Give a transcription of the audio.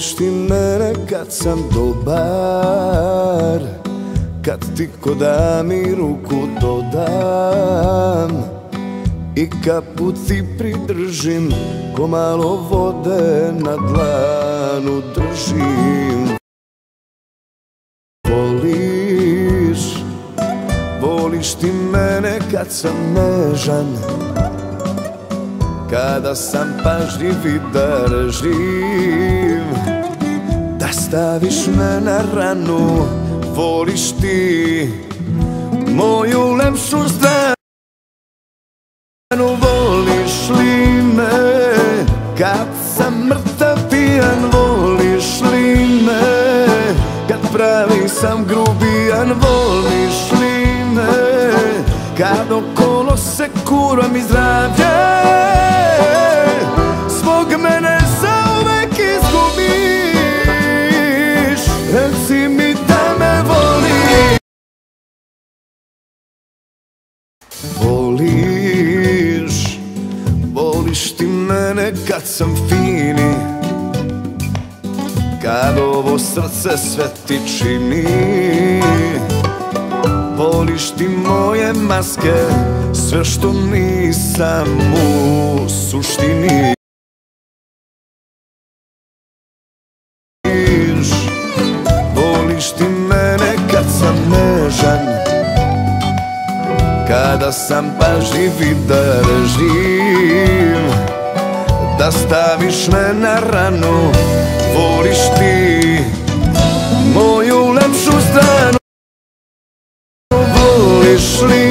voliš ti mene kad sam dobar, kad ti ko da mi ruku dodam i kapu ti pridržim, ko malo vode na dlanu držim. Voliš ti mene kad sam nežan, kada sam pažljiv i darežljiv, da staviš me na ranu. Voliš ti moju lepšu stranu. Voliš li me kad sam mrtav pijan? Voliš li me kad pravi sam grubijan? Voliš li me kad okolo se kuram i zdravlje svog mene zauvek izgubiš? Reci mi da me voliš. Voliš, voliš ti mene kad sam fini, kad ovo srce sve ti čini. Voliš ti moje maske, sve što nisam u suštini. Voliš ti mene kad sam nežan, kada sam pažljiv i darežljiv, da staviš me na ranu. Voliš ti moju lepšu stranu. Voliš li